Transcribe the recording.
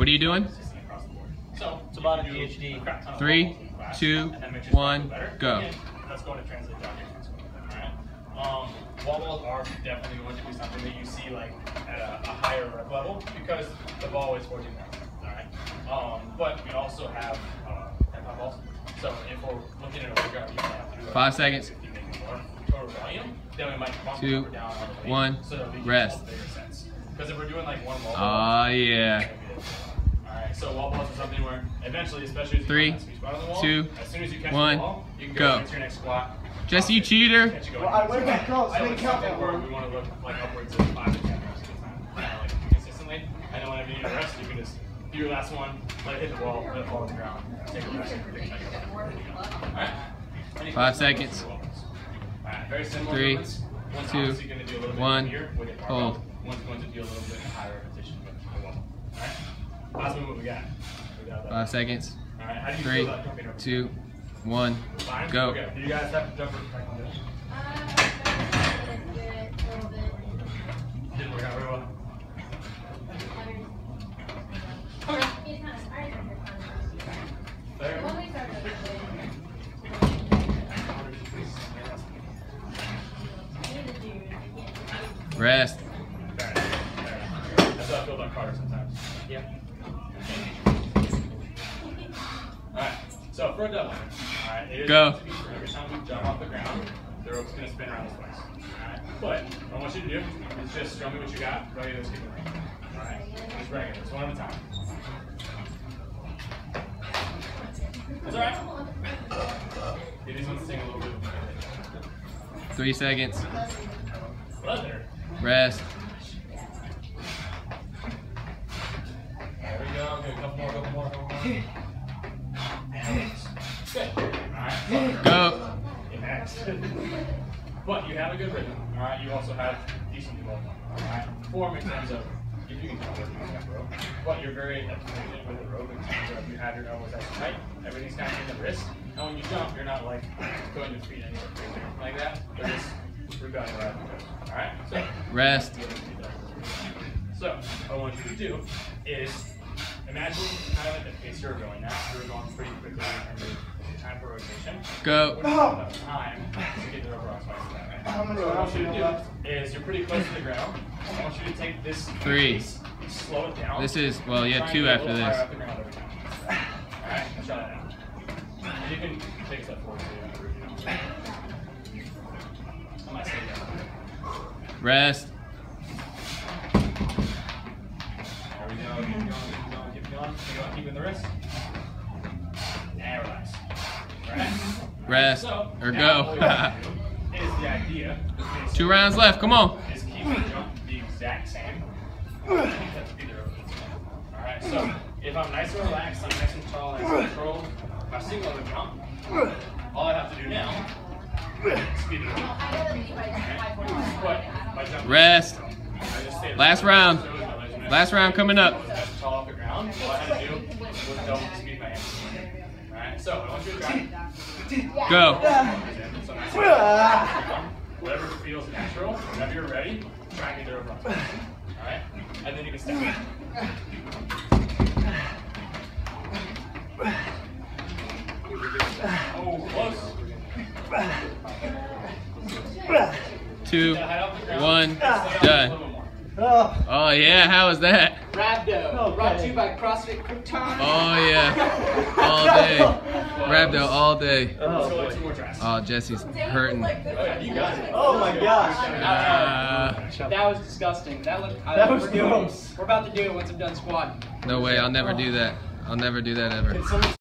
What are you doing? So it's about a PhD. 3, 2, 1, go. That's going to translate to wobbles are definitely going to be something that you see like at a higher rep level because the ball is 14 pounds. All right. But we also have 10-pound balls. So if we're looking at a workout, you might have to do 5 seconds. Total volume. Then we might bump it down on the weight, so that we can rest. Because if we're doing like one wall, so wall balls are something where eventually, especially if you as soon as you catch the ball, you can go into your next squat. Jesse, you cheater! Well, I went back up, so I didn't count that word. We want to look like upwards of 5 to 10 reps at a time, like consistently. And then whenever you need a rest, you can just do your last one, let it hit the wall, let it fall to the ground, take a rest. Alright? 5 seconds. Alright, very similar. 3, 2, 1, hold. One's going to do a little bit higher repetition with the wall. Alright? Last move we got. 5 seconds. Alright, how do you feel about jumping over? 3, 2, 1, go. Okay. Do you guys have to jump over like this? Didn't work out very well. Okay. There. Rest. That's how I feel about Carter sometimes. Yeah. Alright. So for a double. It is going to be for every time we jump off the ground, the rope's going to spin around twice. Alright? But what I want you to do is just show me what you got, right? Let's get it. Alright? Just regular. Just one at a time. It's alright. You just want to sing a little bit. 3 seconds. Brother. Rest. There we go. Good. Couple more. Go. But you have a good rhythm, all right? You also have decent low, all right? Form in terms of, if you can come with that rope, but you're very efficient with the rope in terms of you have your elbows nice and tight, everything's kind of in the wrist, and when you jump, you're not like throwing your feet anywhere crazy like that, you're just rebounding right on the rope, all right? So, rest. So, what I want you to do is imagine kind of at the pace you're going now, you're going pretty quickly in terms of time for rotation. Go. What do you have enough time to get the rope around twice that, right? So what I want you to do is you're pretty close to the ground. I want you to take this piece, slow it down. This is, well, you have 2 after this. All right, shut it down. You can take that forward to you. I might stay down. Rest. There we go. Keep going. Keep keeping the wrist. And relax. Rest or go. Is the idea. 2 rounds left. Come on. Is keep the jump the exact same. Alright, so if I'm nice and relaxed, I'm nice and tall, nice and controlled, my single the jump, all I have to do now is speed it up. Rest. Last round. Last round coming up. Tall off the ground. All I have to do was don't speed my hands. Alright, so I want you to try. Go. Whatever feels natural, whenever you're ready, try and get the rope up. Alright? And then you can step back. Oh, close. 2, 1, done. Oh yeah, how was that? Rhabdo, brought to you by CrossFit Krypton. Oh yeah, all day. Rhabdo all day. Oh, Jesse's hurting. Oh my gosh. That was disgusting. That was gross. We're about to do it once I'm done squatting. No way, I'll never do that. I'll never do that ever.